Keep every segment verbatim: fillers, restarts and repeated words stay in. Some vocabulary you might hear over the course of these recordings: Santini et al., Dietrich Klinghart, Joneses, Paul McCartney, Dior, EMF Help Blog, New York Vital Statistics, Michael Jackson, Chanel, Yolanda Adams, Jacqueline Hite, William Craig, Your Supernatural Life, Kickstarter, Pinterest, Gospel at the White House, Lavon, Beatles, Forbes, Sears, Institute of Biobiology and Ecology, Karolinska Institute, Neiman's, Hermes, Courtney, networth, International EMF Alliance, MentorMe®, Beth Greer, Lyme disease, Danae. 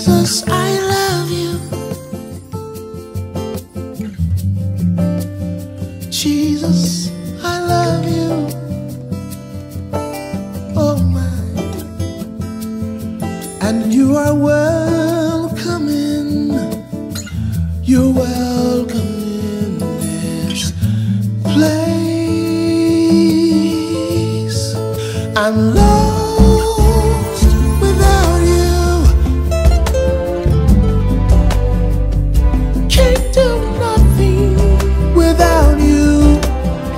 Jesus, I love you. Jesus, I love you. Oh my, and you are welcome in. You're welcome in this place. I'm lost without you. Can't do nothing without you.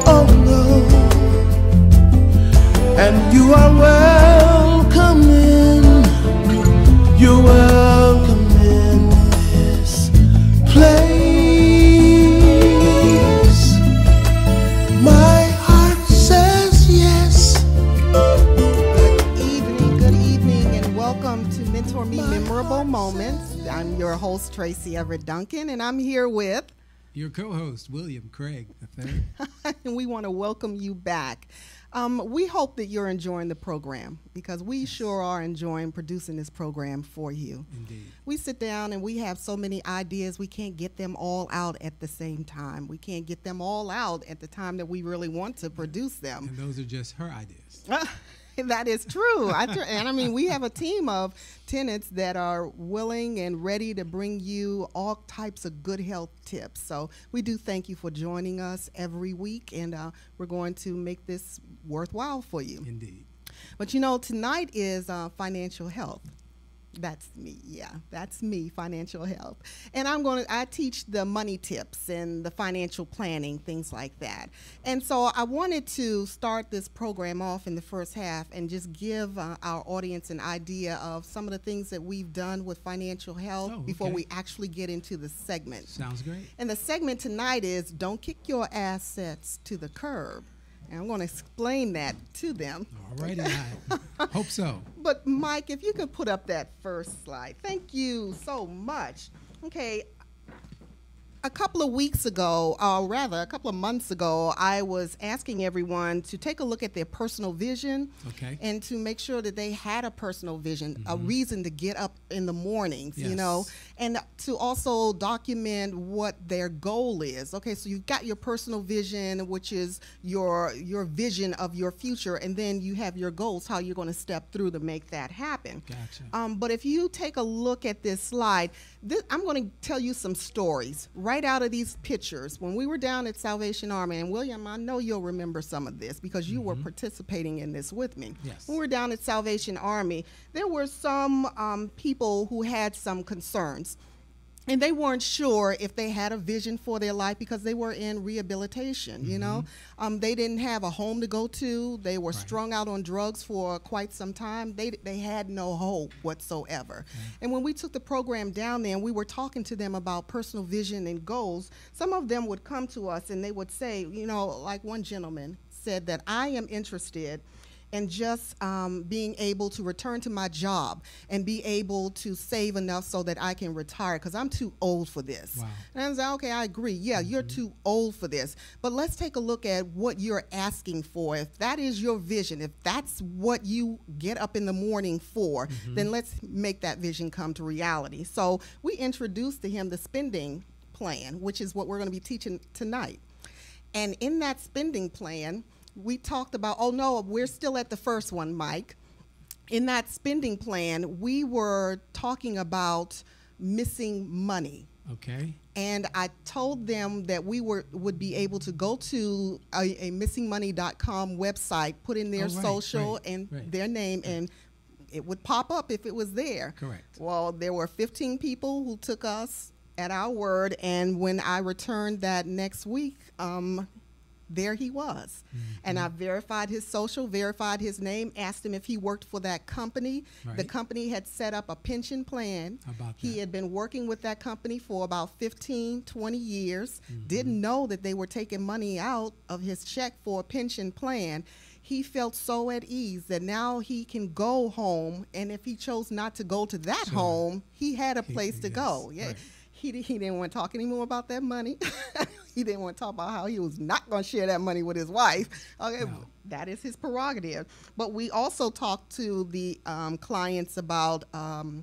Oh no, and you are welcome in. You're welcome in this place. My heart says yes. Good evening, good evening, and welcome to Mentor Me Memorable Moments. Yes. I'm your host, Tracy Everett Duncan, and I'm here with your co-host, William Craig, I think. And we want to welcome you back. Um, we hope that you're enjoying the program, because we sure are enjoying producing this program for you. Indeed. We sit down and we have so many ideas, we can't get them all out at the same time. We can't get them all out at the time that we really want to produce them. And those are just her ideas. That is true. I tr and I mean, we have a team of tenants that are willing and ready to bring you all types of good health tips. So we do thank you for joining us every week, and uh, we're going to make this worthwhile for you. Indeed. But you know, tonight is uh, financial health. That's me, yeah, that's me, financial health. And I'm going to, I teach the money tips and the financial planning, things like that. And so I wanted to start this program off in the first half and just give uh, our audience an idea of some of the things that we've done with financial health oh, before okay. we actually get into the segment. Sounds great. And the segment tonight is Don't Kick Your Assets to the Curb. And I'm going to explain that to them. All right, I hope so. But Mike, if you could put up that first slide. Thank you so much. Okay, a couple of weeks ago, or rather a couple of months ago, I was asking everyone to take a look at their personal vision okay. and to make sure that they had a personal vision, mm-hmm. a reason to get up in the mornings, yes. you know, and to also document what their goal is. Okay, so you've got your personal vision, which is your your vision of your future, and then you have your goals, how you're going to step through to make that happen. Gotcha. Um, but if you take a look at this slide, this, I'm going to tell you some stories right out of these pictures. When we were down at Salvation Army, and William, I know you'll remember some of this because you mm-hmm. were participating in this with me. Yes. When we were down at Salvation Army, there were some um, people who had some concerns. And they weren't sure if they had a vision for their life because they were in rehabilitation, you mm-hmm. know. Um, they didn't have a home to go to. They were right. strung out on drugs for quite some time. They, they had no hope whatsoever. Mm-hmm. And when we took the program down there and we were talking to them about personal vision and goals, some of them would come to us and they would say, you know, like one gentleman said that I am interested and just um, being able to return to my job and be able to save enough so that I can retire because I'm too old for this. Wow. And I was like, okay, I agree. Yeah, mm-hmm. you're too old for this. But let's take a look at what you're asking for. If that is your vision, if that's what you get up in the morning for, mm-hmm. then let's make that vision come to reality. So we introduced to him the spending plan, which is what we're going to be teaching tonight. And in that spending plan, we talked about, oh no, we're still at the first one, Mike. In that spending plan, we were talking about missing money. Okay. And I told them that we were would be able to go to a, a missing money dot com website, put in their oh, right, social right, and right, their name, right. and it would pop up if it was there. Correct. Well, there were fifteen people who took us at our word, and when I returned that next week, um, there he was. Mm-hmm. And I verified his social, verified his name, asked him if he worked for that company. Right. The company had set up a pension plan. About he that. had been working with that company for about fifteen, twenty years, mm-hmm. didn't know that they were taking money out of his check for a pension plan. He felt so at ease that now he can go home, and if he chose not to go to that sure. home, he had a he, place to yes. go. Yeah. Right. He, he didn't want to talk anymore about that money. He didn't want to talk about how he was not going to share that money with his wife. Okay, no. That is his prerogative. But we also talked to the um, clients about um,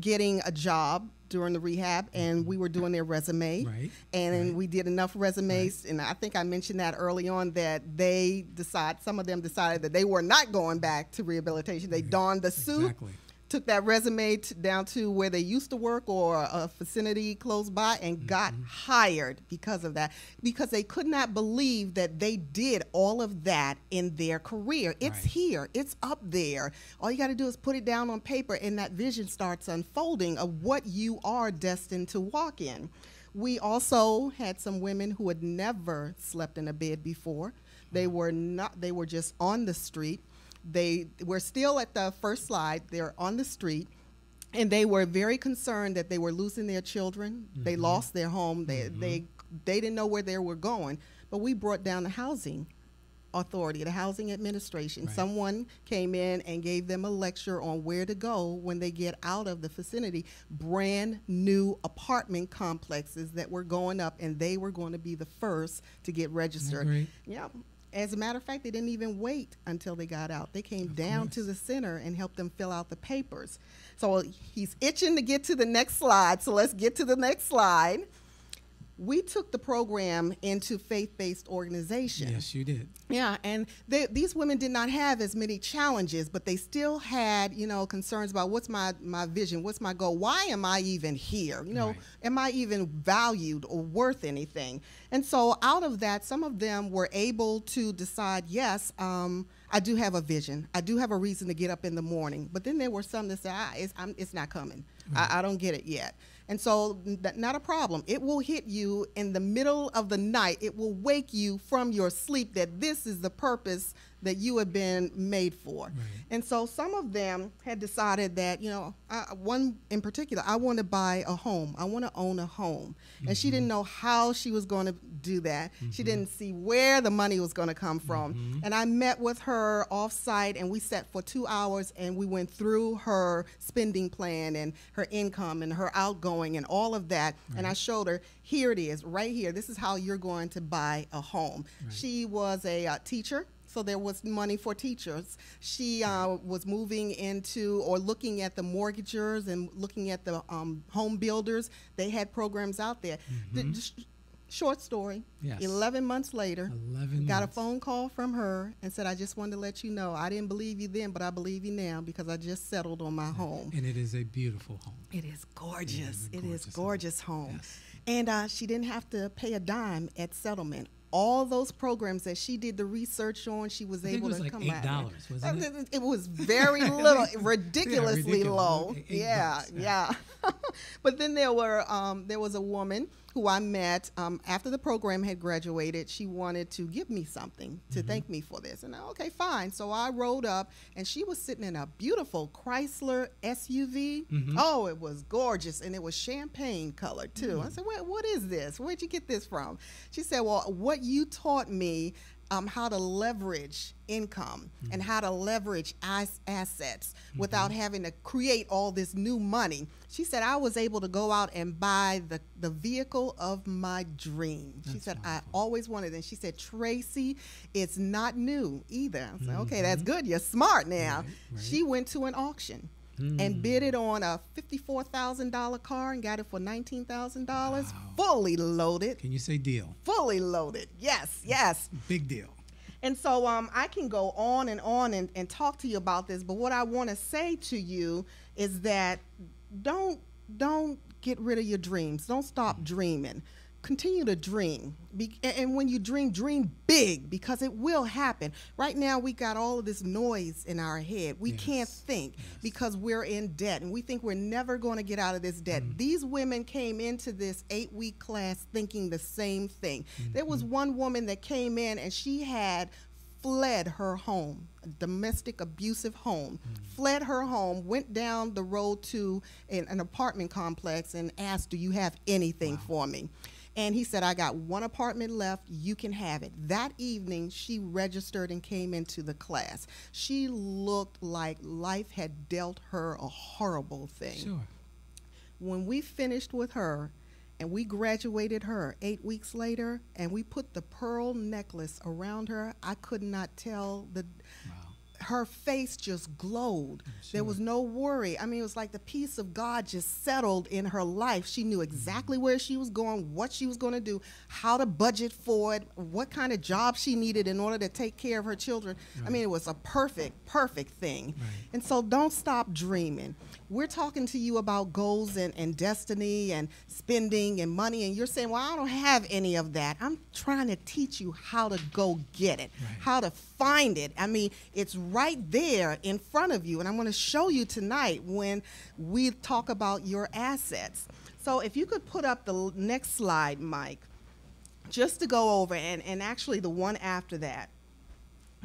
getting a job during the rehab, and we were doing their resume, right. and right. we did enough resumes, right. and I think I mentioned that early on, that they decide, some of them decided that they were not going back to rehabilitation. They donned the suit, exactly. took that resume to, down to where they used to work or a vicinity close by, and mm-hmm. got hired because of that, because they could not believe that they did all of that in their career. It's right. here. It's up there. All you got to do is put it down on paper, and that vision starts unfolding of what you are destined to walk in. We also had some women who had never slept in a bed before. They were not, they were just on the street. They were still at the first slide. They're on the street, and they were very concerned that they were losing their children. Mm-hmm. They lost their home. They, mm-hmm. they, they didn't know where they were going. But we brought down the housing authority, the housing administration. Right. Someone came in and gave them a lecture on where to go when they get out of the vicinity. Brand new apartment complexes that were going up, and they were going to be the first to get registered. Right. Yeah. As a matter of fact, they didn't even wait until they got out. They came of down course. to the center and helped them fill out the papers. So he's itching to get to the next slide, so let's get to the next slide. We took the program into faith-based organizations. Yes, you did. Yeah, and they, these women did not have as many challenges, but they still had, you know, concerns about what's my, my vision, what's my goal, why am I even here? You know, right. am I even valued or worth anything? And so out of that, some of them were able to decide, yes, um, I do have a vision. I do have a reason to get up in the morning. But then there were some that said, ah, it's, I'm, it's not coming. Right. I, I don't get it yet. And so not a problem. It will hit you in the middle of the night. It will wake you from your sleep that this is the purpose that you have been made for. Right. And so some of them had decided that, you know, I, one in particular, I want to buy a home. I want to own a home. Mm-hmm. And she didn't know how she was going to do that. Mm-hmm. She didn't see where the money was going to come from. Mm-hmm. And I met with her off-site, and we sat for two hours, and we went through her spending plan and her income and her outgoing and all of that. Right. And I showed her, here it is, right here. This is how you're going to buy a home. Right. She was a uh, teacher. So there was money for teachers. She uh, was moving into or looking at the mortgagers and looking at the um, home builders. They had programs out there. Mm-hmm. the, sh short story, yes. eleven months later, eleven got months. a phone call from her and said, I just wanted to let you know, I didn't believe you then, but I believe you now because I just settled on my home. And it is a beautiful home. It is gorgeous. It is, gorgeous it is gorgeous home. home. Yes. And uh, she didn't have to pay a dime at settlement. All those programs that she did the research on, she was I able think it was to like come out. Wasn't it? It was very little, ridiculously yeah, low. Eight yeah, bucks, yeah. yeah. But then there were um, there was a woman who I met um, after the program had graduated. She wanted to give me something to mm-hmm. thank me for this, and I, okay, fine. So I rode up, and she was sitting in a beautiful Chrysler S U V. Mm-hmm. Oh, it was gorgeous, and it was champagne colored too. Mm-hmm. I said, "What? What is this? Where'd you get this from?" She said, "Well, what you taught me." Um, how to leverage income mm-hmm. and how to leverage as assets mm-hmm. without having to create all this new money. She said, I was able to go out and buy the, the vehicle of my dream. That's she said, wonderful. I always wanted it. And she said, Tracy, it's not new either. I said, mm-hmm. okay, that's good. You're smart now. Right, right. She went to an auction. Mm. And bid it on a fifty-four thousand dollar car and got it for nineteen thousand dollars, wow. fully loaded. Can you say deal? Fully loaded, yes, yes. Big deal. And so um, I can go on and on and, and talk to you about this, but what I want to say to you is that don't, don't get rid of your dreams. Don't stop dreaming. Continue to dream. Be and when you dream, dream big because it will happen. Right now, we got all of this noise in our head. We yes. can't think yes. because we're in debt and we think we're never going to get out of this debt. Mm. These women came into this eight-week class thinking the same thing. Mm-hmm. There was one woman that came in and she had fled her home, a domestic abusive home, mm-hmm. fled her home, went down the road to an, an apartment complex and asked, do you have anything wow. for me? And he said, I got one apartment left, you can have it. That evening, she registered and came into the class. She looked like life had dealt her a horrible thing. Sure. When we finished with her, and we graduated her eight weeks later, and we put the pearl necklace around her, I could not tell the, wow. her face just glowed. Sure. There was no worry. I mean, it was like the peace of God just settled in her life. She knew exactly where she was going, what she was going to do, how to budget for it, what kind of job she needed in order to take care of her children. Right. I mean, it was a perfect, perfect thing. Right. And so don't stop dreaming. We're talking to you about goals and, and destiny and spending and money, and you're saying, well, I don't have any of that. I'm trying to teach you how to go get it, right. how to find it. I mean, it's right there in front of you, and I'm going to show you tonight when we talk about your assets. So if you could put up the next slide, Mike, just to go over, and, and actually the one after that,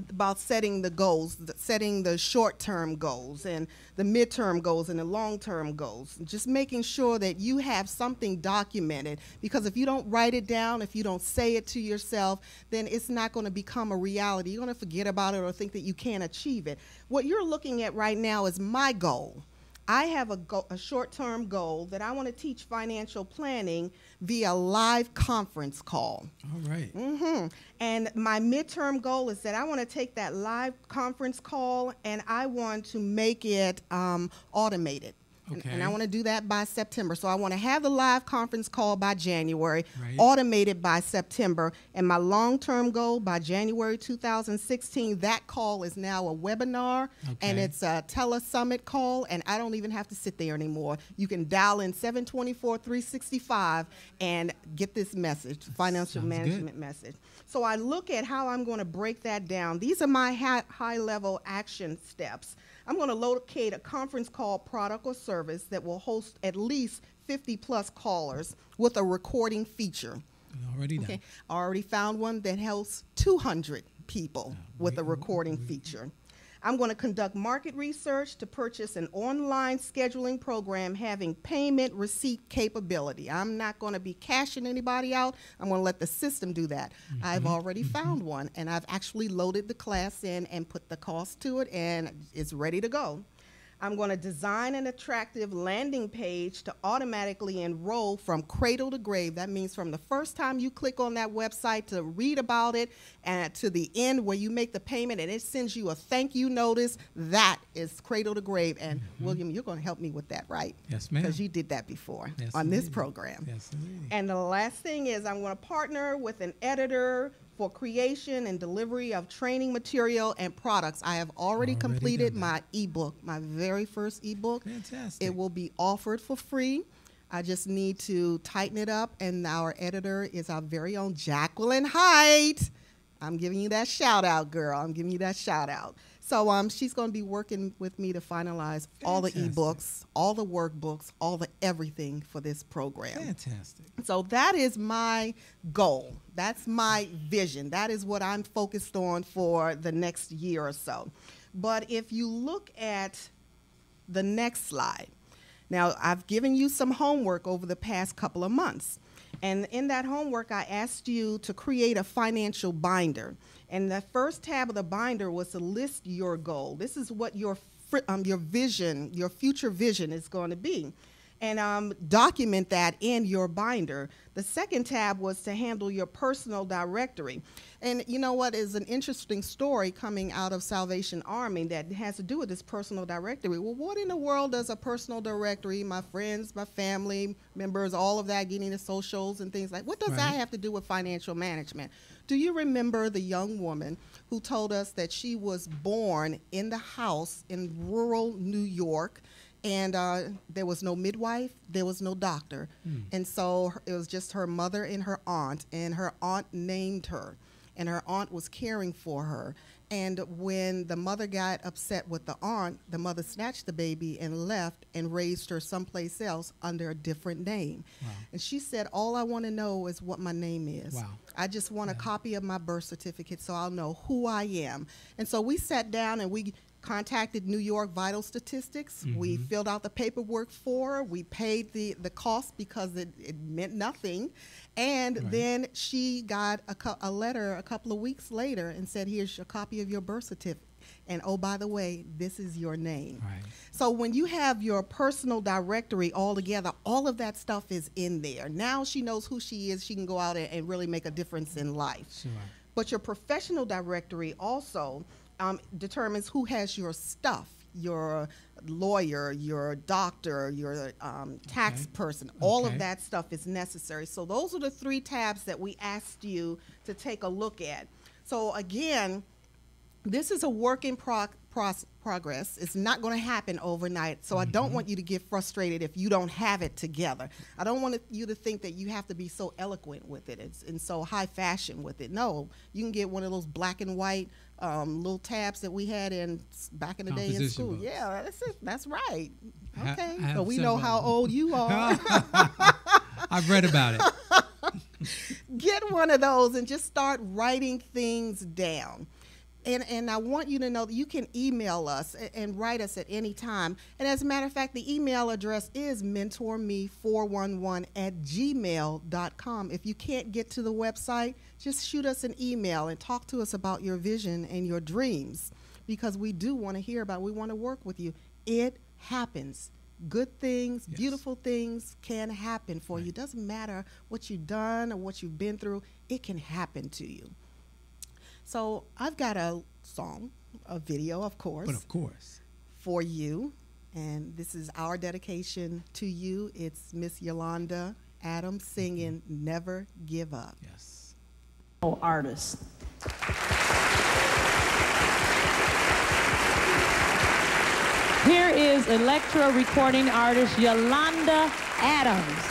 about setting the goals, setting the short-term goals and the midterm goals and the long-term goals, just making sure that you have something documented, because if you don't write it down, if you don't say it to yourself, then it's not going to become a reality. You're going to forget about it or think that you can't achieve it. What you're looking at right now is my goal. I have a, go a short-term goal that I want to teach financial planning via live conference call. All right. Mm-hmm. And my midterm goal is that I want to take that live conference call and I want to make it um, automated. Okay. And, and I want to do that by September. So I want to have the live conference call by January, right. automated by September. And my long-term goal by January two thousand sixteen, that call is now a webinar, okay. and it's a tele-summit call, and I don't even have to sit there anymore. You can dial in seven two four, three six five and get this message, financial Sounds management good. message. So I look at how I'm going to break that down. These are my high-level action steps. I'm going to locate a conference call product or service that will host at least fifty plus callers with a recording feature. Already done. Okay. I already found one that hosts two hundred people uh, with wait, a recording wait, wait. feature. I'm going to conduct market research to purchase an online scheduling program having payment receipt capability. I'm not going to be cashing anybody out. I'm going to let the system do that. Mm-hmm. I've already mm-hmm. found one, and I've actually loaded the class in and put the cost to it, and it's ready to go. I'm going to design an attractive landing page to automatically enroll from cradle to grave. That means from the first time you click on that website to read about it and to the end where you make the payment and it sends you a thank you notice, that is cradle to grave. And mm-hmm. William, you're going to help me with that, right? Yes, ma'am. Because you did that before yes, on indeed. this program. Yes, indeed. And the last thing is I'm going to partner with an editor for creation and delivery of training material and products. I have already, already completed my ebook, my very first ebook. Fantastic. It will be offered for free. I just need to tighten it up, and our editor is our very own Jacqueline Hite. I'm giving you that shout out, girl. I'm giving you that shout out. So um, she's going to be working with me to finalize Fantastic. all the ebooks, all the workbooks, all the everything for this program. Fantastic. So that is my goal. That's my vision. That is what I'm focused on for the next year or so. But if you look at the next slide, now I've given you some homework over the past couple of months. And in that homework, I asked you to create a financial binder. And the first tab of the binder was to list your goal. This is what your um, your vision, your future vision is going to be. And um, document that in your binder. The second tab was to handle your personal directory. And you know what is an interesting story coming out of Salvation Army that has to do with this personal directory. Well, what in the world does a personal directory, my friends, my family members, all of that, getting the socials and things like, what does right. that have to do with financial management? Do you remember the young woman who told us that she was born in the house in rural New York? And uh, there was no midwife, there was no doctor. Mm. And so it was just her mother and her aunt, and her aunt named her, and her aunt was caring for her. And when the mother got upset with the aunt, the mother snatched the baby and left and raised her someplace else under a different name. Wow. And she said, all I want to know is what my name is. Wow. I just want yeah. a copy of my birth certificate so I'll know who I am. And so we sat down and we contacted New York Vital Statistics. Mm-hmm. We filled out the paperwork for her. We paid the, the cost because it, it meant nothing. And right. then she got a, a letter a couple of weeks later and said, here's a copy of your birth certificate. And oh, by the way, this is your name. Right. So when you have your personal directory all together, all of that stuff is in there. Now she knows who she is. She can go out and, and really make a difference in life. Sure. But your professional directory also um, determines who has your stuff, your lawyer, your doctor, your um, tax okay. person. All okay. of that stuff is necessary. So those are the three tabs that we asked you to take a look at. So again, this is a work in prog pros progress. It's not going to happen overnight. So mm-hmm. I don't want you to get frustrated if you don't have it together. I don't want you to think that you have to be so eloquent with it it's, and so high fashion with it. No, you can get one of those black and white um, little tabs that we had in back in the day in school. Books. Yeah, that's it. That's right. Okay, I, I so we know how them. old you are. I've read about it. Get one of those and just start writing things down. And, and I want you to know that you can email us and, and write us at any time. And as a matter of fact, the email address is mentor me four one one at gmail dot com. If you can't get to the website, just shoot us an email and talk to us about your vision and your dreams, because we do want to hear about it. We want to work with you. It happens. Good things, yes. beautiful things can happen for right. you. It doesn't matter what you've done or what you've been through. It can happen to you. So I've got a song, a video, of course. But of course. For you. And this is our dedication to you. It's Miss Yolanda Adams singing mm-hmm. Never Give Up. Yes. Oh, artist. Here is electro recording artist Yolanda Adams.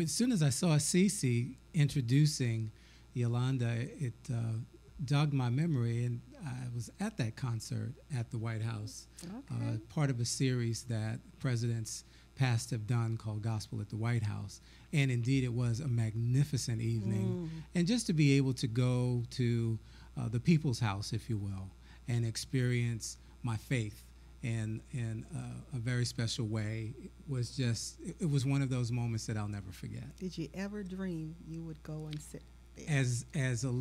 as soon as I saw Cece introducing Yolanda, it uh, jogged my memory, and I was at that concert at the White House, okay. uh, part of a series that presidents past have done called Gospel at the White House. And indeed, it was a magnificent evening. Mm. And just to be able to go to uh, the people's house, if you will, and experience my faith in, in uh, a very special way, it was just, it, it was one of those moments that I'll never forget. Did you ever dream you would go and sit there? As, as a,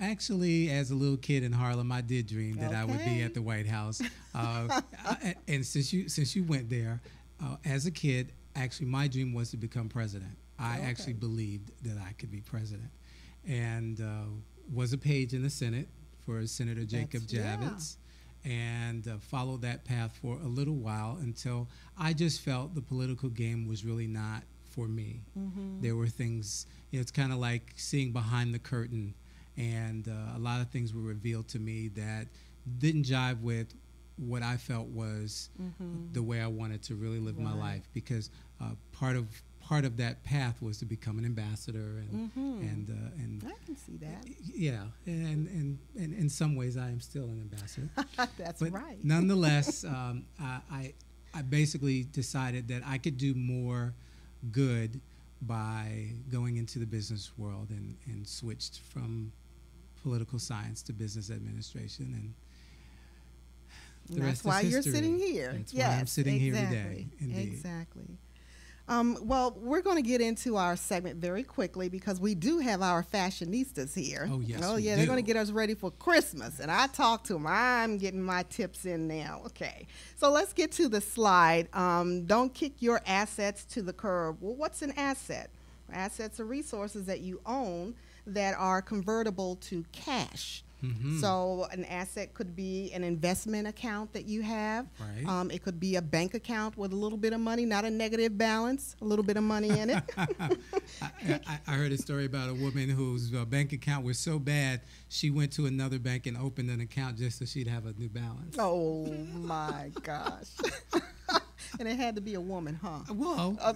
actually, as a little kid in Harlem, I did dream that okay. I would be at the White House. Uh, I, and since you, since you went there, Uh, as a kid, actually, my dream was to become president. I okay. actually believed that I could be president, and uh, was a page in the Senate for Senator Jacob Javits, yeah. and uh, followed that path for a little while until I just felt the political game was really not for me. Mm-hmm. There were things, you know, it's kind of like seeing behind the curtain, and uh, a lot of things were revealed to me that didn't jive with what I felt was mm-hmm. the way I wanted to really live right. my life, because uh, part of part of that path was to become an ambassador, and mm-hmm. and uh, and I can see that. Yeah, and and and in some ways I am still an ambassador. That's but right. Nonetheless, um, I, I I basically decided that I could do more good by going into the business world, and and switched from political science to business administration, and. That's why history. You're sitting here. That's yes, why I'm sitting exactly. here today. Indeed. Exactly. Um, well, we're going to get into our segment very quickly because we do have our fashionistas here. Oh, yes. Oh, yeah. They're going to get us ready for Christmas. And I talked to them. I'm getting my tips in now. Okay. So let's get to the slide. Um, don't kick your assets to the curb. Well, what's an asset? Assets are resources that you own that are convertible to cash. Mm-hmm. So an asset could be an investment account that you have. Right. Um, it could be a bank account with a little bit of money, not a negative balance, a little bit of money in it. I, I, I heard a story about a woman whose uh, bank account was so bad, she went to another bank and opened an account just so she'd have a new balance. Oh, my gosh. And it had to be a woman, huh? Well, uh,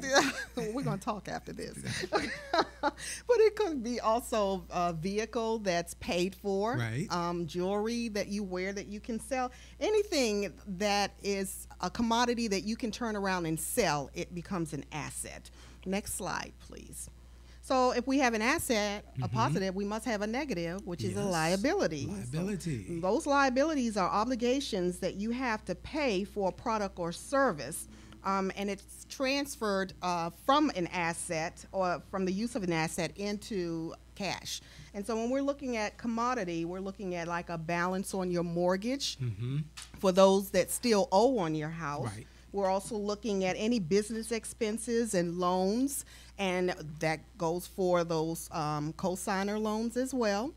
we're going to talk after this. But it could be also a vehicle that's paid for, right. um, jewelry that you wear that you can sell. Anything that is a commodity that you can turn around and sell, it becomes an asset. Next slide, please. So if we have an asset, mm-hmm. a positive, we must have a negative, which yes. is a liability. Liability. So those liabilities are obligations that you have to pay for a product or service, um, and it's transferred uh, from an asset or from the use of an asset into cash. And so when we're looking at commodity, we're looking at like a balance on your mortgage mm-hmm. for those that still owe on your house. Right. We're also looking at any business expenses and loans, and that goes for those um, cosigner loans as well.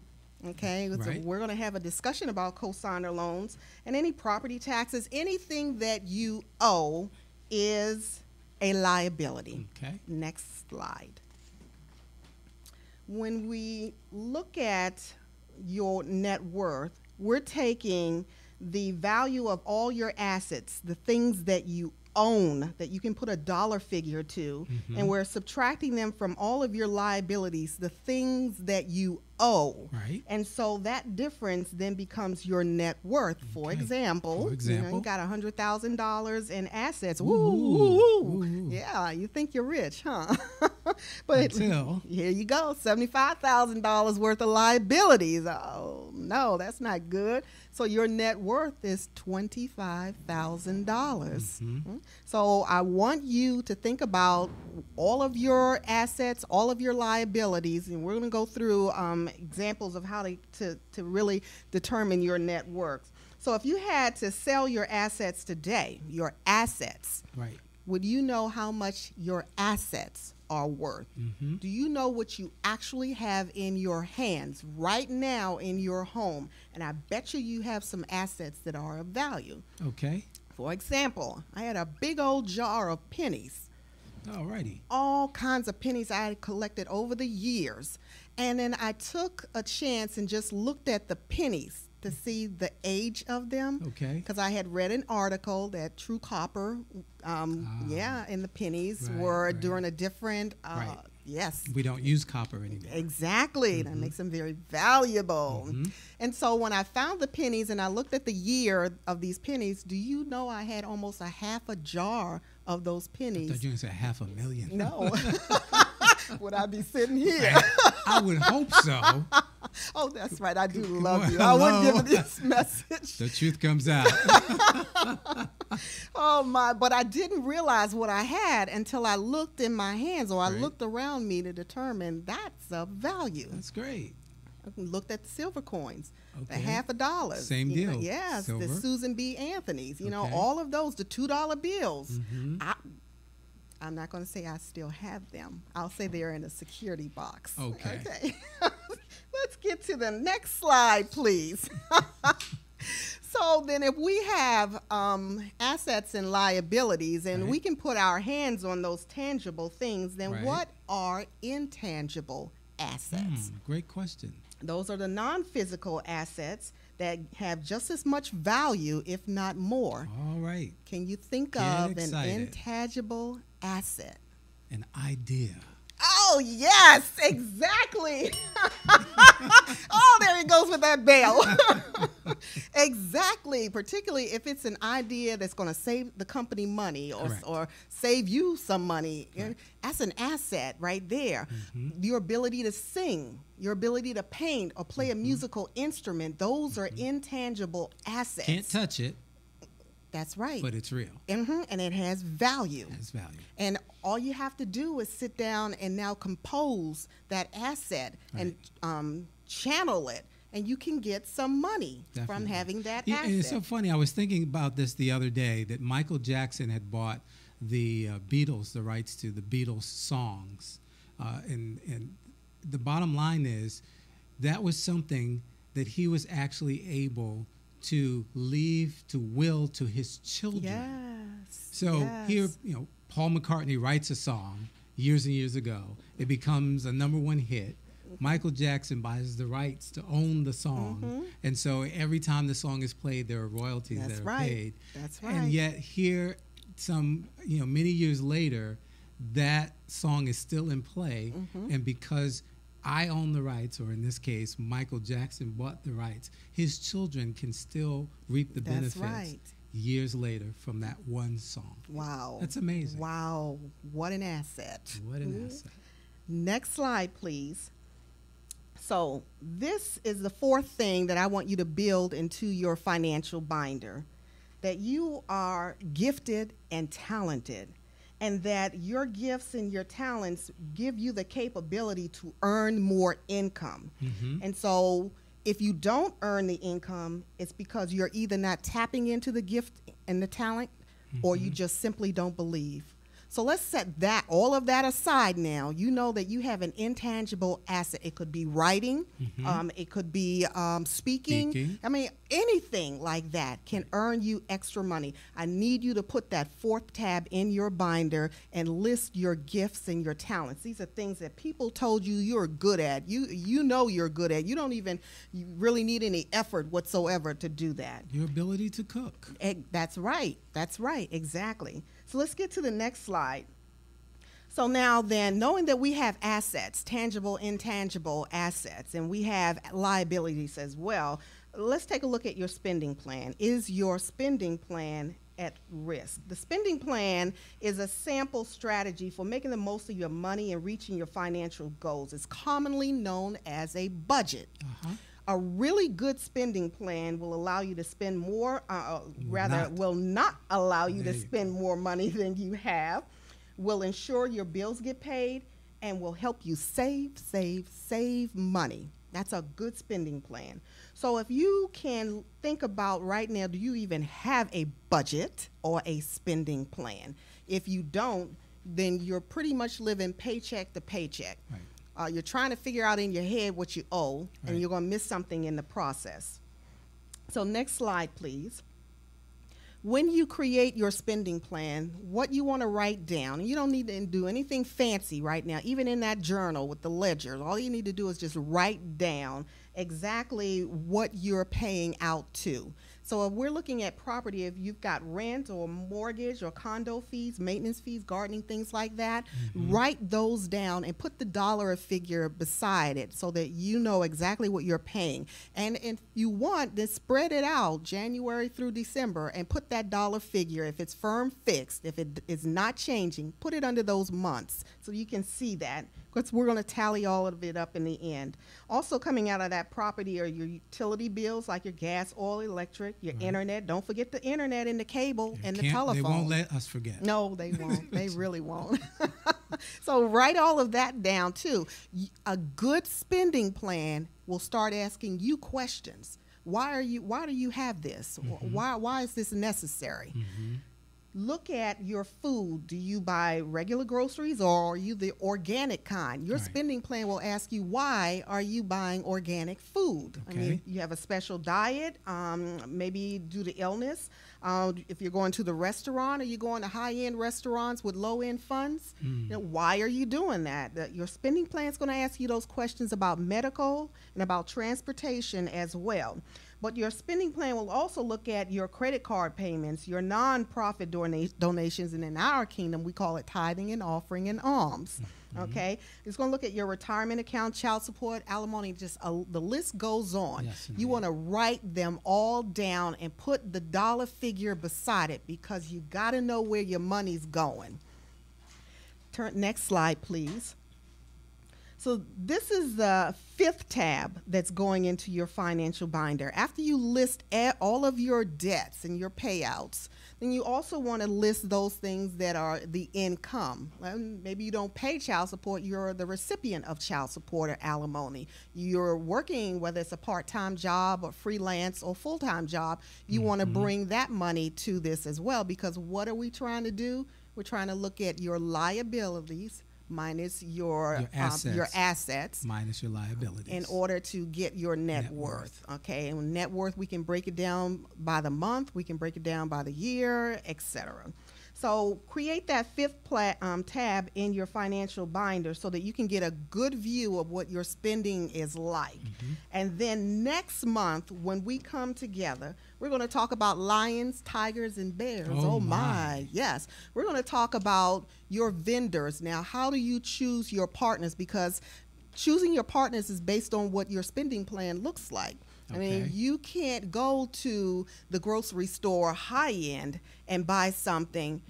Okay, right. So we're going to have a discussion about cosigner loans and any property taxes. Anything that you owe is a liability. Okay. Next slide. When we look at your net worth, we're taking the value of all your assets, the things that you own, that you can put a dollar figure to, mm-hmm. and we're subtracting them from all of your liabilities, the things that you owe. Right. And so that difference then becomes your net worth. Okay. For example, for example. You know, you got one hundred thousand dollars in assets. Ooh, ooh, ooh, ooh. Yeah, you think you're rich, huh? But until. Here you go, seventy-five thousand dollars worth of liabilities. Oh, no, that's not good. So your net worth is twenty-five thousand dollars. Mm-hmm. So I want you to think about all of your assets, all of your liabilities, and we're going to go through um, examples of how to, to, to really determine your net worth. So if you had to sell your assets today, your assets, right. would you know how much your assets are worth? Mm-hmm. Do you know what you actually have in your hands right now in your home? And I bet you you have some assets that are of value. Okay. For example, I had a big old jar of pennies. Alrighty. All kinds of pennies I had collected over the years. And then I took a chance and just looked at the pennies to see the age of them. Okay. Because I had read an article that true copper, um, ah, yeah, and the pennies right, were right. during a different, uh, right. Yes. We don't use copper anymore. Exactly. Mm-hmm. That makes them very valuable. Mm-hmm. And so when I found the pennies and I looked at the year of these pennies, do you know I had almost a half a jar of those pennies? I thought you were going to say half a million. No. Would I be sitting here? I would hope so. Oh, that's right. I do love you. I wouldn't give this message. The truth comes out. Oh, my. But I didn't realize what I had until I looked in my hands, or great. I looked around me to determine that's a value. That's great. I looked at the silver coins, okay. the half a dollar. Same deal. Know, yes, silver. The Susan B. Anthony's, you okay. know, all of those, the two dollar bills. Mm-hmm. I, I'm not going to say I still have them. I'll say they're in a security box. Okay. Okay. Let's get to the next slide, please. So then if we have um, assets and liabilities and right. we can put our hands on those tangible things, then right. what are intangible assets? Mm, great question. Those are the non-physical assets that have just as much value, if not more. All right. Can you think Get of excited. An intangible asset? An idea. Oh, yes, exactly. Oh, there he goes with that bell. Exactly, particularly if it's an idea that's going to save the company money or, or save you some money. Correct. That's an asset right there. Mm-hmm. Your ability to sing, your ability to paint or play mm-hmm. a musical instrument, those mm-hmm. are intangible assets. Can't touch it. That's right. But it's real. Mm-hmm. And it has value. It has value. And all you have to do is sit down and now compose that asset right. and um, channel it. And you can get some money Definitely. From having that yeah, asset. And it's so funny. I was thinking about this the other day, that Michael Jackson had bought the uh, Beatles, the rights to the Beatles songs. Uh, and, and the bottom line is that was something that he was actually able to leave to will to his children. Yes. So yes. here, you know, Paul McCartney writes a song years and years ago. It becomes a number one hit. Michael Jackson buys the rights to own the song. Mm-hmm. And so every time the song is played, there are royalties That's that are right. paid. That's right. And yet here, some, you know, many years later, that song is still in play. Mm-hmm. And because I own the rights, or in this case, Michael Jackson bought the rights, his children can still reap the That's benefits right. years later from that one song. Wow. That's amazing. Wow. What an asset. What an mm-hmm. asset. Next slide, please. So this is the fourth thing that I want you to build into your financial binder, that you are gifted and talented, and that your gifts and your talents give you the capability to earn more income. Mm-hmm. And so if you don't earn the income, it's because you're either not tapping into the gift and the talent, mm-hmm. or you just simply don't believe. So let's set that, all of that aside now. You know that you have an intangible asset. It could be writing. Mm-hmm. um, it could be um, speaking. speaking. I mean, anything like that can earn you extra money. I need you to put that fourth tab in your binder and list your gifts and your talents. These are things that people told you you're good at. You, you know you're good at. You don't even you really need any effort whatsoever to do that. Your ability to cook. And that's right. That's right. Exactly. So let's get to the next slide. So now then, knowing that we have assets, tangible, intangible assets, and we have liabilities as well, let's take a look at your spending plan. Is your spending plan at risk? The spending plan is a sample strategy for making the most of your money and reaching your financial goals. It's commonly known as a budget. Uh-huh. A really good spending plan will allow you to spend more, uh, rather not. will not allow you there to spend you. more money than you have, will ensure your bills get paid, and will help you save, save, save money. That's a good spending plan. So if you can think about right now, do you even have a budget or a spending plan? If you don't, then you're pretty much living paycheck to paycheck. Right. Uh, you're trying to figure out in your head what you owe, right. and you're going to miss something in the process. So next slide, please. When you create your spending plan, what you want to write down, and you don't need to do anything fancy right now, even in that journal with the ledger, all you need to do is just write down exactly what you're paying out to. So if we're looking at property, if you've got rent or mortgage or condo fees, maintenance fees, gardening, things like that, mm-hmm. write those down and put the dollar figure beside it so that you know exactly what you're paying. And if you want, then spread it out January through December and put that dollar figure. If it's firm fixed, if it is not changing, put it under those months so you can see that, because we're going to tally all of it up in the end. Also coming out of that property are your utility bills, like your gas, oil, electric, your right. internet. Don't forget the internet and the cable you and the telephone. They won't let us forget. No, they won't. They really won't. So write all of that down too. A good spending plan will start asking you questions. Why are you? Why do you have this? Mm-hmm. Why? Why is this necessary? Mm-hmm. Look at your food. Do you buy regular groceries or are you the organic kind? Your right. spending plan will ask you, why are you buying organic food? Okay. I mean, you have a special diet, um, maybe due to illness. Uh, if you're going to the restaurant, are you going to high-end restaurants with low-end funds? Mm. You know, why are you doing that? The, your spending plan is going to ask you those questions about medical and about transportation as well. But your spending plan will also look at your credit card payments, your nonprofit dona- donations, and in our kingdom, we call it tithing and offering and alms, mm-hmm. okay? It's gonna look at your retirement account, child support, alimony, just a, the list goes on. Yes, you wanna write them all down and put the dollar figure beside it, because you gotta know where your money's going. Turn, next slide, please. So this is the fifth tab that's going into your financial binder. After you list all of your debts and your payouts, then you also want to list those things that are the income. Maybe you don't pay child support, you're the recipient of child support or alimony. You're working, whether it's a part-time job or freelance or full-time job, you mm-hmm. want to bring that money to this as well, because what are we trying to do? We're trying to look at your liabilities minus your your assets, um, your assets minus your liabilities in order to get your net, net worth. worth okay and net worth, we can break it down by the month, we can break it down by the year, etc. So create that fifth plat, um, tab in your financial binder so that you can get a good view of what your spending is like. Mm-hmm. And then next month, when we come together, we're going to talk about lions, tigers, and bears. Oh, oh my. my. Yes. We're going to talk about your vendors. Now, how do you choose your partners? Because choosing your partners is based on what your spending plan looks like. I mean, okay. you can't go to the grocery store high-end and buy something.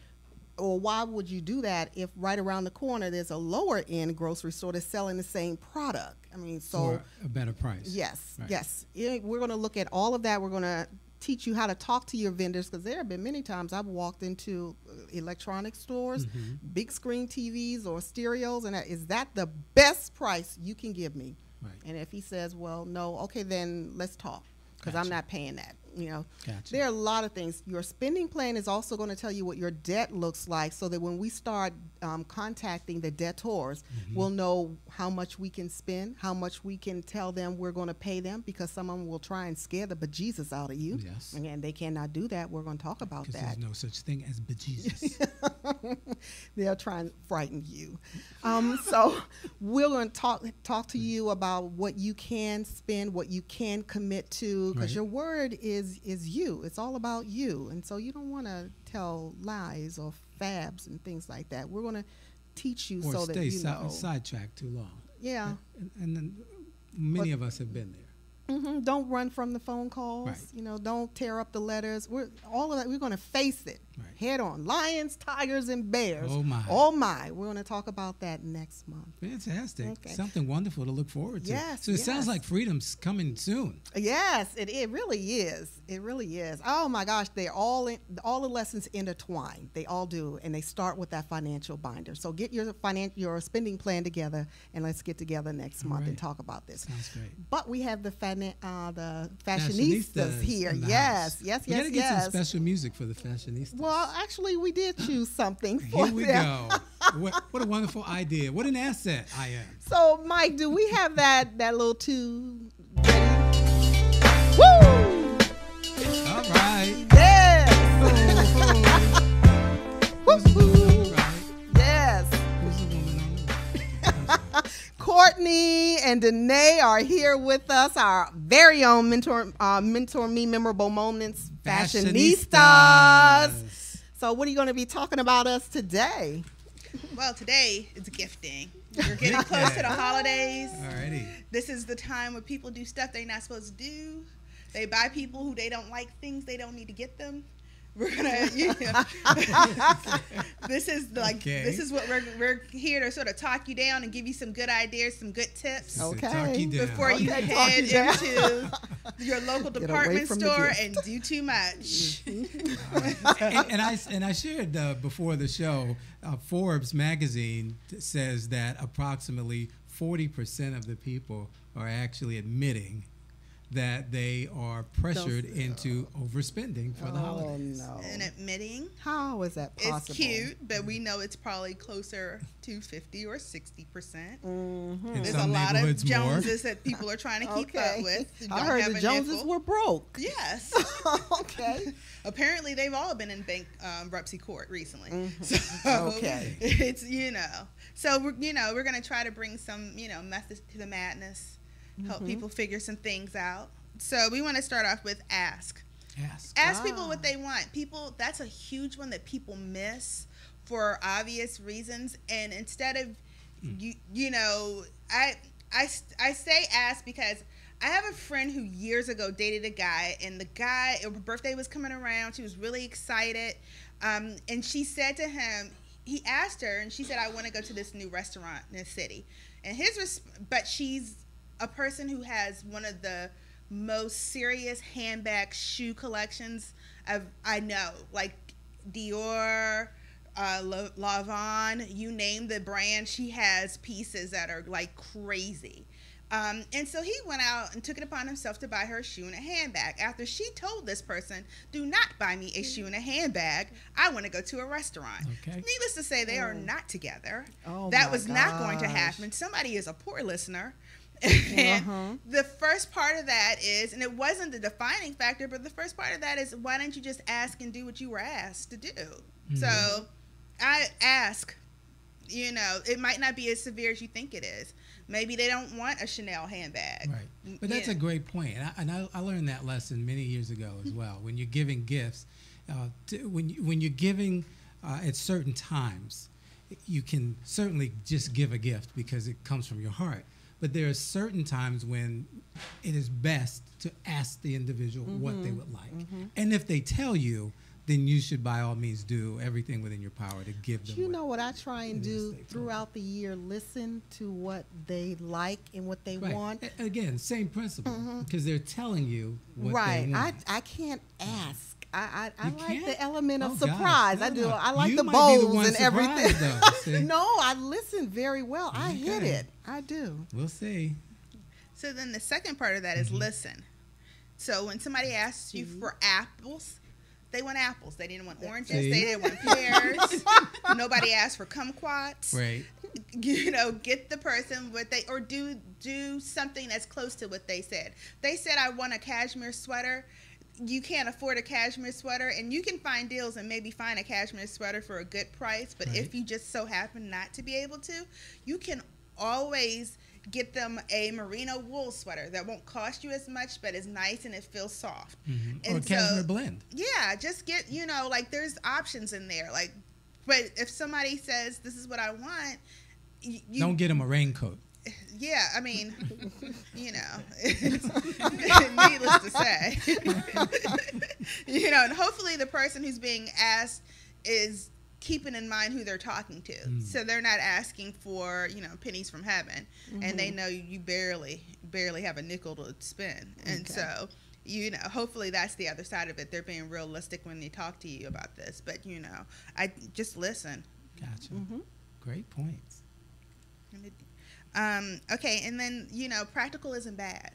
Or why would you do that if right around the corner there's a lower-end grocery store that's selling the same product? I mean, so... For a better price. Yes, right. yes. It, we're going to look at all of that. We're going to teach you how to talk to your vendors, because there have been many times I've walked into electronic stores, mm-hmm. big screen T Vs or stereos, and I, is that the best price you can give me? Right. And if he says, well, no, okay, then let's talk, because gotcha. I'm not paying that, you know. Gotcha. There are a lot of things. Your spending plan is also going to tell you what your debt looks like, so that when we start um, contacting the debtors, mm-hmm. we'll know how much we can spend, how much we can tell them we're going to pay them, because someone will try and scare the bejesus out of you. Yes. And they cannot do that. We're going to talk about that. Because there's no such thing as bejesus. They'll try and frighten you. Um, so we're going to talk, talk to you about what you can spend, what you can commit to, because right. your word is, is you. It's all about you. And so you don't want to tell lies or fabs and things like that. We're going to teach you or so that you si know. Or stay sidetracked too long. Yeah. And, and, and then many but, of us have been there. Mm-hmm. Don't run from the phone calls. Right. You know, don't tear up the letters. We're all of that. We're going to face it right. head on. Lions, tigers, and bears. Oh my! Oh my! We're going to talk about that next month. Fantastic! Okay. Something wonderful to look forward to. Yes. So it yes. sounds like freedom's coming soon. Yes, it it really is. It really is. Oh my gosh! They're all in, all the lessons intertwined. They all do, and they start with that financial binder. So get your finan your spending plan together, and let's get together next all month right. and talk about this. Sounds great. But we have the Uh, the fashionistas, fashionistas here. Yes, yes, yes, yes. We gotta get yes. some special music for the fashionistas. Well, actually, we did choose something for them. Here we them. go. What, what a wonderful idea. What an asset I am. So, Mike, do we have that, that little tune ready? Woo! All right. Yes. Woo, woo. Yes. Courtney and Danae are here with us, our very own Mentor, uh, Mentor Me Memorable Moments fashionistas. So what are you going to be talking about us today? Well, today is gifting. We're getting close to the holidays. Alrighty. This is the time where people do stuff they're not supposed to do. They buy people who they don't like things they don't need to get them. We're gonna, you know, this is like okay. this is what we're we're here to sort of talk you down and give you some good ideas, some good tips. Okay. Before you okay, head you into your local Get department store and do too much. uh, and, and I and I shared uh, before the show, uh, Forbes magazine says that approximately forty percent of the people are actually admitting that they are pressured Those, into uh, overspending for oh the holidays. No. And admitting. How is that possible? It's cute, but we know it's probably closer to fifty or sixty percent. Mm-hmm. There's a lot of Joneses more. that people are trying to keep okay. up with. I heard the Joneses nipple. were broke. Yes. Okay. Apparently, they've all been in bankruptcy um, court recently. Mm-hmm. So okay. It's, you know. So, we're, you know, we're going to try to bring some, you know, message to the madness. Help mm-hmm. people figure some things out. So we want to start off with ask. Ask, ask ah. people what they want. People, that's a huge one that people miss for obvious reasons. And instead of, mm. you, you know, I, I, I say ask because I have a friend who years ago dated a guy. And the guy, her birthday was coming around. She was really excited. Um, and she said to him, he asked her, and she said, I want to go to this new restaurant in the city. And his, resp- but she's, a person who has one of the most serious handbag shoe collections I've, I know, like Dior, uh, Lavon, you name the brand, she has pieces that are like crazy. Um, and so he went out and took it upon himself to buy her a shoe and a handbag. After she told this person, do not buy me a shoe and a handbag. I want to go to a restaurant. Okay. Needless to say, they oh. are not together. Oh that was gosh. not going to happen. Somebody is a poor listener. And uh-huh. the first part of that is, and it wasn't the defining factor, but the first part of that is, why didn't you just ask and do what you were asked to do? Mm-hmm. So I ask, you know, it might not be as severe as you think it is. Maybe they don't want a Chanel handbag. Right. But that's yeah. a great point. And, I, and I, I learned that lesson many years ago as well. When you're giving gifts, uh, to, when, you, when you're giving uh, at certain times, you can certainly just give a gift because it comes from your heart. But there are certain times when it is best to ask the individual mm-hmm. what they would like. Mm-hmm. And if they tell you, then you should by all means do everything within your power to give them. You what know what I try and do throughout the year? Listen to what they like and what they right. want. A- again, same principle, because mm-hmm. they're telling you what right. they want. Right, I, I can't ask. I, I, I like can't? the element of oh, surprise. No, I do. No. I like you the bowls and everything. Though, no, I listen very well. You I hit it. it. I do. We'll see. So then the second part of that mm-hmm. is listen. So when somebody asks you mm-hmm. for apples, they want apples. They didn't want oranges. See? They didn't want pears. Nobody asked for kumquats. Right. You know, get the person what they or do do something that's close to what they said. They said, "I want a cashmere sweater." You can't afford a cashmere sweater, and you can find deals and maybe find a cashmere sweater for a good price, but right. if you just so happen not to be able to, you can always get them a merino wool sweater that won't cost you as much, but is nice and it feels soft. Mm-hmm. And or a cashmere so, blend. Yeah, just get, you know, like there's options in there. Like, but if somebody says, this is what I want. You, Don't get them a raincoat. Yeah, I mean, you know, it's needless to say, you know, and hopefully the person who's being asked is keeping in mind who they're talking to. Mm. So they're not asking for, you know, pennies from heaven mm-hmm. and they know you barely, barely have a nickel to spend. Okay. And so, you know, hopefully that's the other side of it. They're being realistic when they talk to you about this, but you know, I just listen. Gotcha. Mm-hmm. Great points. And it, Um, okay, and then, you know, practical isn't bad.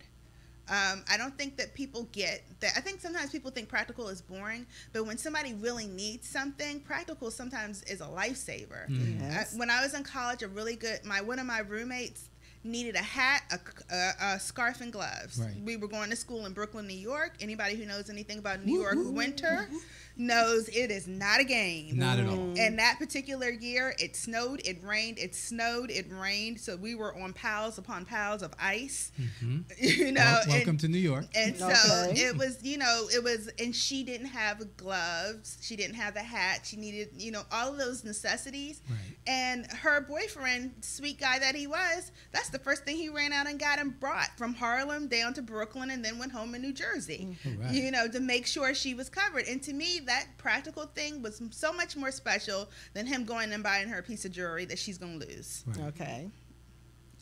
Um, I don't think that people get that. I think sometimes people think practical is boring, but when somebody really needs something, practical sometimes is a lifesaver. Mm-hmm. Yes. I, when I was in college, a really good, my one of my roommates needed a hat, a, a, a scarf, and gloves. Right. We were going to school in Brooklyn, New York. Anybody who knows anything about New York winter knows it is not a game. Not at all. And that particular year, it snowed, it rained, it snowed, it rained. So we were on piles upon piles of ice. Mm-hmm. You know, well, welcome and, to New York. And okay. so it was, you know, it was, and she didn't have gloves. She didn't have the hat. She needed, you know, all of those necessities. Right. And her boyfriend, sweet guy that he was, that's the first thing he ran out and got and brought from Harlem down to Brooklyn, and then went home in New Jersey, right. you know, to make sure she was covered. And to me, that practical thing was so much more special than him going and buying her a piece of jewelry that she's going to lose. Right. Okay.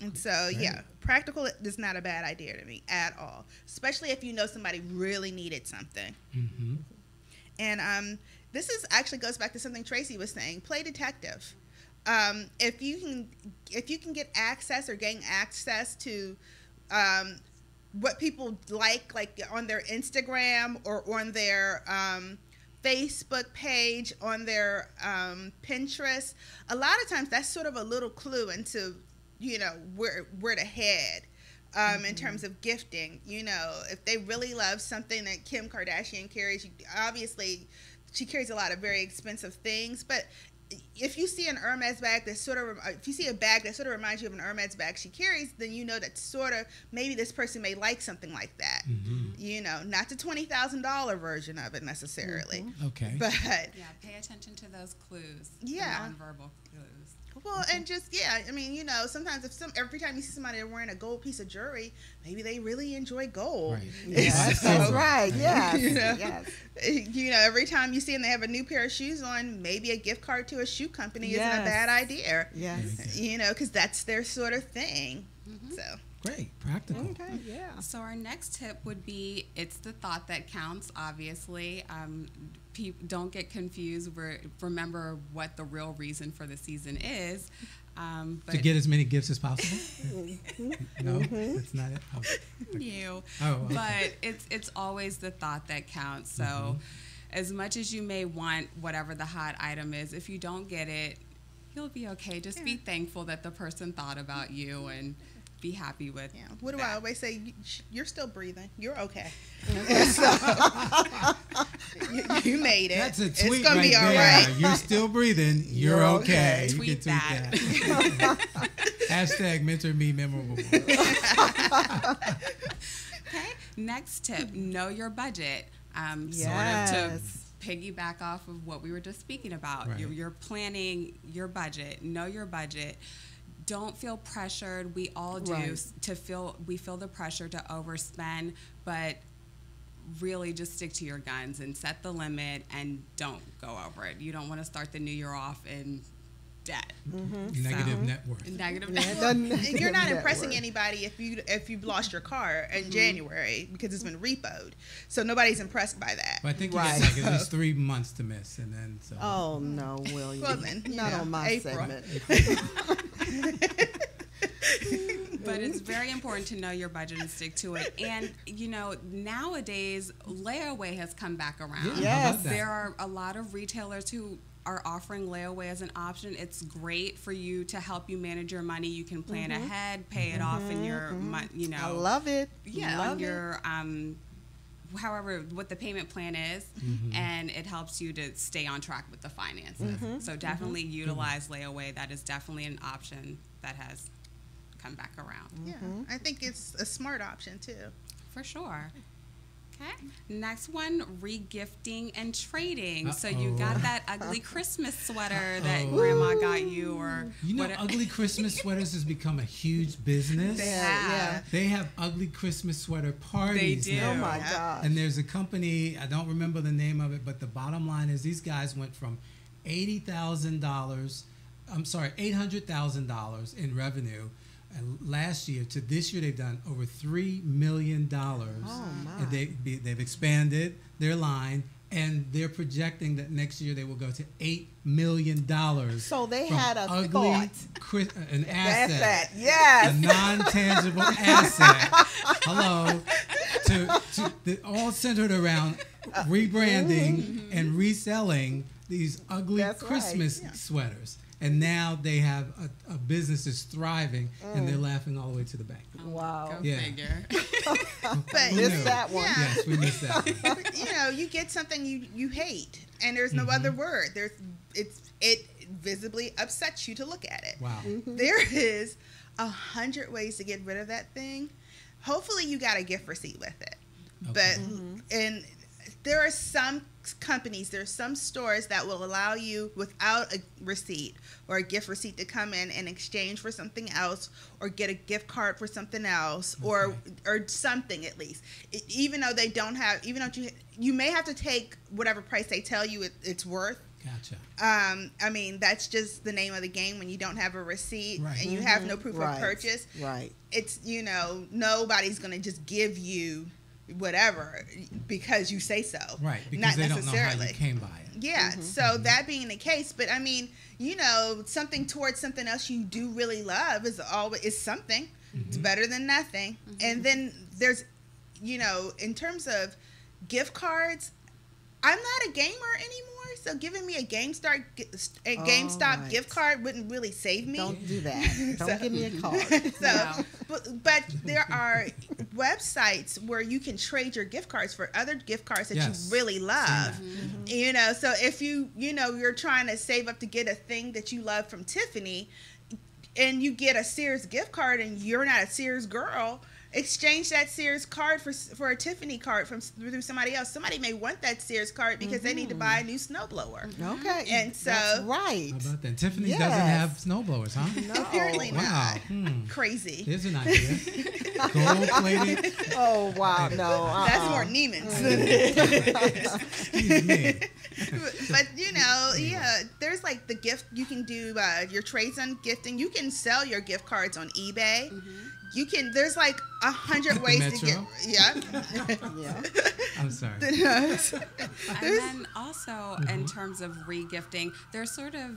And so, right. yeah, practical is not a bad idea to me at all, especially if you know somebody really needed something. Mm-hmm. And um, this is actually goes back to something Tracy was saying, play detective. Um, if you can, if you can get access or gain access to um, what people like, like on their Instagram or on their um, Facebook page, on their um, Pinterest, a lot of times that's sort of a little clue into, you know, where where to head. Um, mm-hmm. In terms of gifting, you know, if they really love something that Kim Kardashian carries, you, obviously she carries a lot of very expensive things, but if you see an Hermes bag that sort of, if you see a bag that sort of reminds you of an Hermes bag she carries, then you know that sort of maybe this person may like something like that. Mm-hmm. You know, not the twenty thousand dollar version of it necessarily. Mm-hmm. Okay. But yeah, pay attention to those clues. Yeah. The nonverbal clues. Well, and just, yeah, I mean, you know, sometimes if some, every time you see somebody wearing a gold piece of jewelry, maybe they really enjoy gold. Right. Yes. So, that's right. Yes. You know, yes. You know, every time you see them, they have a new pair of shoes on, maybe a gift card to a shoe company yes. isn't a bad idea. Yes. You know, because that's their sort of thing. Mm-hmm. So. Great. Practical. Okay. Yeah. So our next tip would be, it's the thought that counts, obviously. Um, People don't get confused. Re remember what the real reason for the season is. Um, but to get as many gifts as possible. No, mm-hmm. that's not it. Oh. You. Oh, okay. But it's it's always the thought that counts. So, mm-hmm. as much as you may want whatever the hot item is, if you don't get it, you'll be okay. Just yeah. be thankful that the person thought about you and. Be happy with. Yeah. What do that. I always say? You're still breathing. You're okay. you, you made it. That's a tweet. It's gonna right be all there. Right. You're still breathing. You're, You're okay. okay. You tweet can tweet that. that. Hashtag mentor me memorable. Okay. Next tip: know your budget. Um, yes. Sort of to piggyback off of what we were just speaking about. Right. You're, you're planning your budget. Know your budget. Don't feel pressured. We all do right. to feel. We feel the pressure to overspend, but really just stick to your guns and set the limit and don't go over it. You don't want to start the new year off in debt. Mm-hmm. Negative so, net worth. Negative net worth. You're not impressing anybody if you if you've lost your car in mm-hmm. January because it's been repoed. So nobody's impressed by that. But I think you right. get like at least three months to miss, and then. So. Oh no, William. Well then, not know, on my April. Segment. April. But it's very important to know your budget and stick to it. And, you know, nowadays, layaway has come back around. Yes. There are a lot of retailers who are offering layaway as an option. It's great for you to help you manage your money. You can plan mm-hmm. ahead, pay it mm-hmm. off in your, mm-hmm. you know. I love it. Yeah, love on your, it. Um, however, what the payment plan is. Mm-hmm. And it helps you to stay on track with the finances. Mm-hmm. So definitely mm-hmm. utilize layaway. That is definitely an option that has come back around. Yeah, mm-hmm. I think it's a smart option too. For sure. Okay. Next one, regifting and trading. Uh-oh. So you got that ugly Christmas sweater Uh-oh. That grandma got you, or you know, ugly Christmas sweaters has become a huge business. They have, yeah. They have ugly Christmas sweater parties. They do. Now. Oh my God. And there's a company, I don't remember the name of it, but the bottom line is these guys went from eighty thousand dollars, I'm sorry, eight hundred thousand dollars in revenue. And last year to this year, they've done over three million dollars. Oh, my. And they, they've expanded their line, and they're projecting that next year they will go to eight million dollars. So they had a ugly thought. Chris, an asset. Asset, yes. A non-tangible asset. Hello. To, to the, all centered around rebranding mm-hmm. and reselling these ugly That's Christmas right. yeah. sweaters. and now they have a, a business that's thriving, mm. and they're laughing all the way to the bank. Wow. Go yeah. figure. But missed no. that one. Yeah. Yes, we missed that one. You know, you get something you, you hate, and there's no mm-hmm. other word. There's it's It visibly upsets you to look at it. Wow. Mm-hmm. There is a hundred ways to get rid of that thing. Hopefully you got a gift receipt with it. Okay. But mm-hmm. and there are some companies, there are some stores that will allow you without a receipt or a gift receipt to come in and exchange for something else, or get a gift card for something else, okay. or or something at least. It, even though they don't have, even though you you may have to take whatever price they tell you it, it's worth. Gotcha. Um, I mean, that's just the name of the game when you don't have a receipt right. and you mm-hmm. have no proof right. of purchase. Right. It's, you know, nobody's going to just give you whatever because you say so. Right. Because Not they don't know how you came by it. Yeah. Mm-hmm. So mm-hmm. that being the case, but I mean, you know, something towards something else you do really love is always is something. Mm-hmm. It's better than nothing. Mm-hmm. And then there's, you know, in terms of gift cards, I'm not a gamer anymore. So giving me a GameStop, a GameStop right. gift card wouldn't really save me. Don't do that. Don't so, give me a card. So, no. but, but there are websites where you can trade your gift cards for other gift cards that yes. you really love. Mm-hmm. You know, so if you, you know, you're trying to save up to get a thing that you love from Tiffany, and you get a Sears gift card, and you're not a Sears girl. Exchange that Sears card for for a Tiffany card from through somebody else. Somebody may want that Sears card because mm-hmm. they need to buy a new snowblower. Okay, and so that's right. How about that? Tiffany yes. doesn't have snowblowers, huh? No, apparently not. Wow, hmm. crazy. Here's an idea. Gold plated. Oh wow, no, uh-uh. that's more Neiman's. Excuse me. But you know, yeah, there's like the gift you can do. Uh, your trades on gifting. You can sell your gift cards on eBay. Mm-hmm. You can, there's like a hundred ways Metro. to get, yeah. yeah. I'm sorry. And then also mm-hmm. in terms of regifting, there's sort of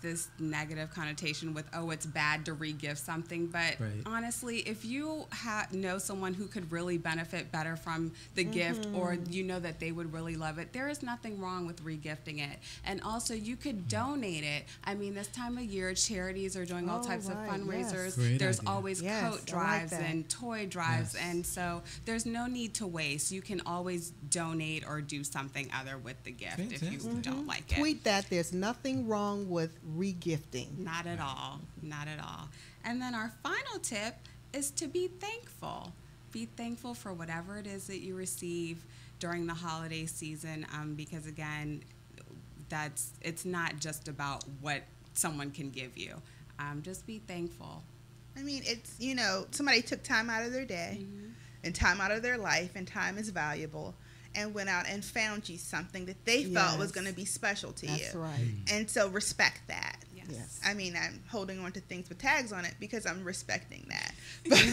this negative connotation with, oh, it's bad to regift something. But right. honestly, if you ha know someone who could really benefit better from the mm-hmm. gift, or you know that they would really love it, there is nothing wrong with regifting it. And also you could mm-hmm. donate it. I mean, this time of year, charities are doing oh, all types right. of fundraisers. Yes. There's idea. always yes, coat drives like and toy drives. Yes. And so there's no need to waste. You can always donate or do something other with the gift Fantastic. if you mm-hmm. don't like it. Tweet that there's nothing wrong with regifting. Not at all. Not at all. And then our final tip is to be thankful. Be thankful for whatever it is that you receive during the holiday season, um, because again, that's it's not just about what someone can give you. Um, just be thankful. I mean, it's, you know, somebody took time out of their day mm-hmm. and time out of their life, and time is valuable, and went out and found you something that they yes. felt was going to be special to That's you. That's right. And so respect that. Yes. yes. I mean, I'm holding on to things with tags on it because I'm respecting that. But,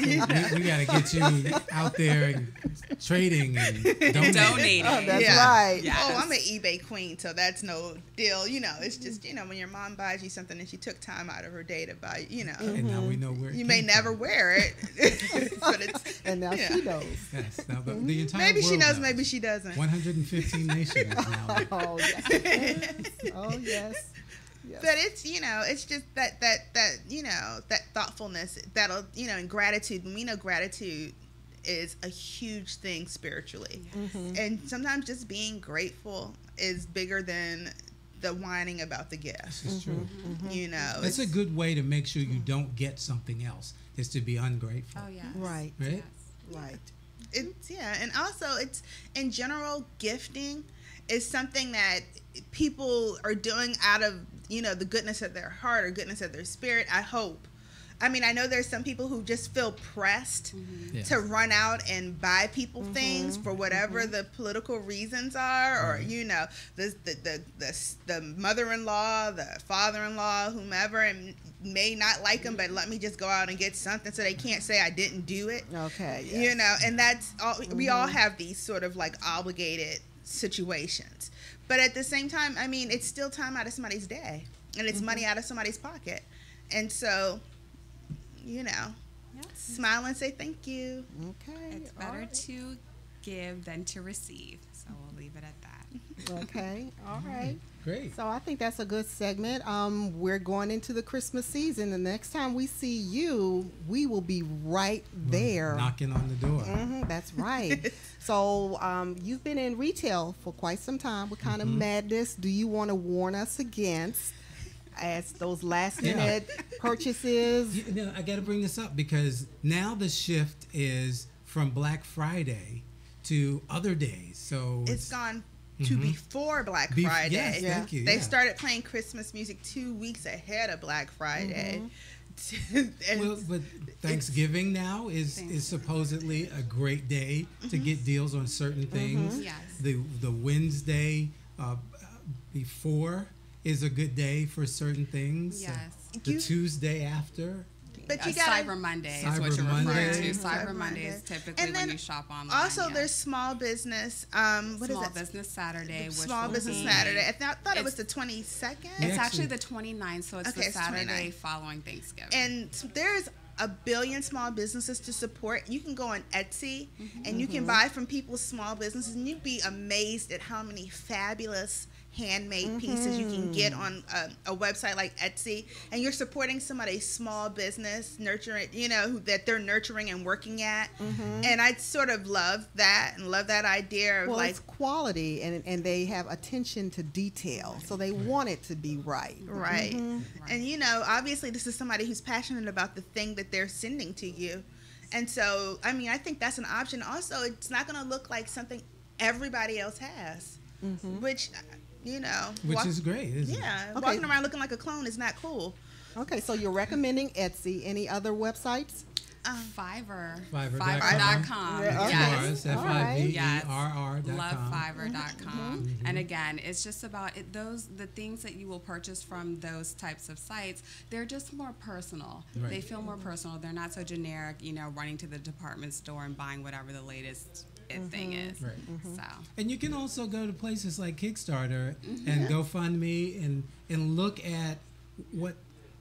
you know. We, we got to get you out there and trading and donating. donating. Oh, that's yeah. right. Yes. Oh, I'm an eBay queen, so that's no deal. You know, it's just, you know, when your mom buys you something and she took time out of her day to buy, you know. Mm-hmm. And now we know where it You may from. never wear it. But it's, and now yeah. she knows. Yes, now, but mm-hmm. the entire maybe world she knows, knows, maybe she doesn't. one hundred fifteen nations now. Oh, yes. Oh, yes. Yes. But it's, you know, it's just that, that, that, you know, that thoughtfulness, that'll, you know, and gratitude. We know gratitude is a huge thing spiritually. Yes. Mm-hmm. And sometimes just being grateful is bigger than the whining about the gift. This is true. Mm-hmm. Mm-hmm. You know. That's a good way to make sure you don't get something else, is to be ungrateful. Oh, yeah. Right. Right? Yes. Right. It's, yeah. And also, it's, in general, gifting is something that people are doing out of, you know, the goodness of their heart or goodness of their spirit, I hope. I mean, I know there's some people who just feel pressed mm-hmm. yes. to run out and buy people mm-hmm. things for whatever mm-hmm. the political reasons are, or, mm-hmm. you know, the, the, the, the, the mother-in-law, the father-in-law, whomever, and may not like them, but let me just go out and get something so they can't say I didn't do it. Okay. Yes. You know, and that's all, mm-hmm. we all have these sort of like obligated situations. But at the same time, I mean, it's still time out of somebody's day, and it's mm-hmm. money out of somebody's pocket. And so, you know, yes. smile and say thank you. Okay. It's better right. to give than to receive. So we'll leave it at that. Okay. All right. Great. So I think that's a good segment. Um, we're going into the Christmas season. The next time we see you, we will be right there. We're knocking on the door. Mm-hmm, that's right. So um, you've been in retail for quite some time. What kind mm-hmm. of madness do you want to warn us against as those last minute yeah. purchases? You know, I got to bring this up because now the shift is from Black Friday to other days. So it's, it's gone to mm-hmm. before Black Be Friday. Yes, yeah. Thank you. They yeah. started playing Christmas music two weeks ahead of Black Friday. Mm-hmm. Well, but Thanksgiving now is is supposedly a great day mm-hmm. to get deals on certain things. Mm-hmm. Yes. The the Wednesday uh, before is a good day for certain things. Yes. Uh, the you, Tuesday after. But you got Cyber Monday Cyber is what you're Monday. referring to. Cyber, Cyber Monday is typically when you shop online. Also, yeah. there's small business. Um, what small is it? Business Saturday. Small business be, Saturday. I, th I thought it was the twenty-second. It's actually the twenty-ninth, so it's okay, the Saturday it's following Thanksgiving. And so there's a billion small businesses to support. You can go on Etsy mm-hmm. and you can mm-hmm. buy from people's small businesses, and you'd be amazed at how many fabulous handmade mm-hmm. pieces you can get on a, a website like Etsy, and you're supporting somebody's small business, nurturing, you know, who, that they're nurturing and working at. Mm-hmm. And I sort of love that and love that idea of well, like it's quality, and and they have attention to detail, so they want it to be right. Right. Mm-hmm. Right. And you know, obviously this is somebody who's passionate about the thing that they're sending to you. And so, I mean, I think that's an option. Also, it's not going to look like something everybody else has, mm-hmm. which you know, which walk, is great. Isn't yeah, it? Okay. Walking around looking like a clone is not cool. Okay, so you're recommending Etsy. Any other websites? Um, Fiverr. Fiverr dot com. Yes. F I V E R R dot com. Love Fiverr dot com. Mm-hmm. And again, it's just about it, those the things that you will purchase from those types of sites. They're just more personal. Right. They feel more personal. They're not so generic. You know, running to the department store and buying whatever the latest Mm-hmm. thing is. Right. Mm-hmm. So. And you can also go to places like Kickstarter mm-hmm. and GoFundMe and and look at what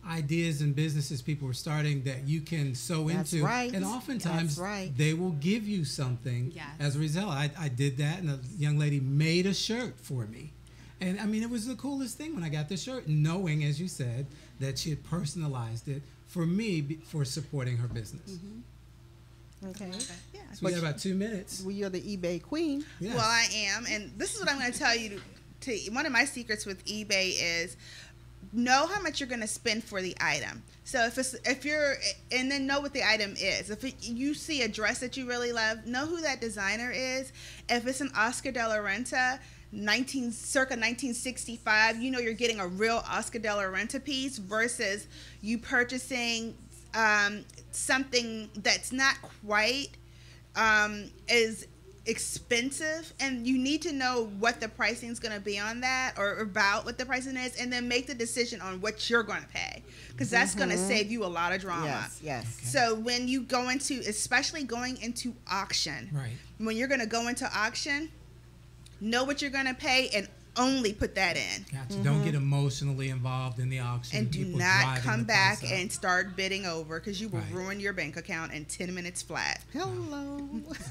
ideas and businesses people are starting that you can sew That's into. Right. And oftentimes right. they will give you something yes. as a result. I, I did that, and a young lady made a shirt for me. And I mean, it was the coolest thing when I got the shirt, knowing, as you said, that she had personalized it for me for supporting her business. Mm-hmm. Okay. Yeah. So we got about two minutes. Well, you're the eBay queen. Yes. Well, I am, and this is what I'm going to tell you. To, to one of my secrets with eBay is know how much you're going to spend for the item. So if it's if you're and then know what the item is. If it, you see a dress that you really love, know who that designer is. If it's an Oscar de la Renta, nineteen circa nineteen sixty-five, you know you're getting a real Oscar de la Renta piece versus you purchasing. Um, something that's not quite um, as expensive, and you need to know what the pricing is going to be on that, or about what the pricing is, and then make the decision on what you're going to pay, because that's mm-hmm. going to save you a lot of drama. Yes, yes. Okay. So when you go into, especially going into auction, right. when you're going to go into auction, know what you're going to pay and only put that in. Gotcha. Mm-hmm. Don't get emotionally involved in the auction. And do not come back and start bidding over, because you will right. ruin your bank account in ten minutes flat. Hello.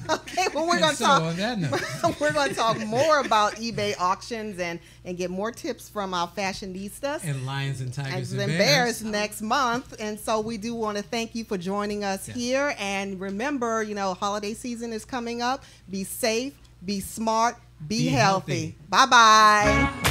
Okay, well, we're going to so talk. On that note. We're going to talk more about eBay auctions and, and get more tips from our fashionistas. And lions and tigers and, and bears. bears next month. And so we do want to thank you for joining us yes. here. And remember, you know, holiday season is coming up. Be safe. Be smart. Be, Be healthy. Bye-bye.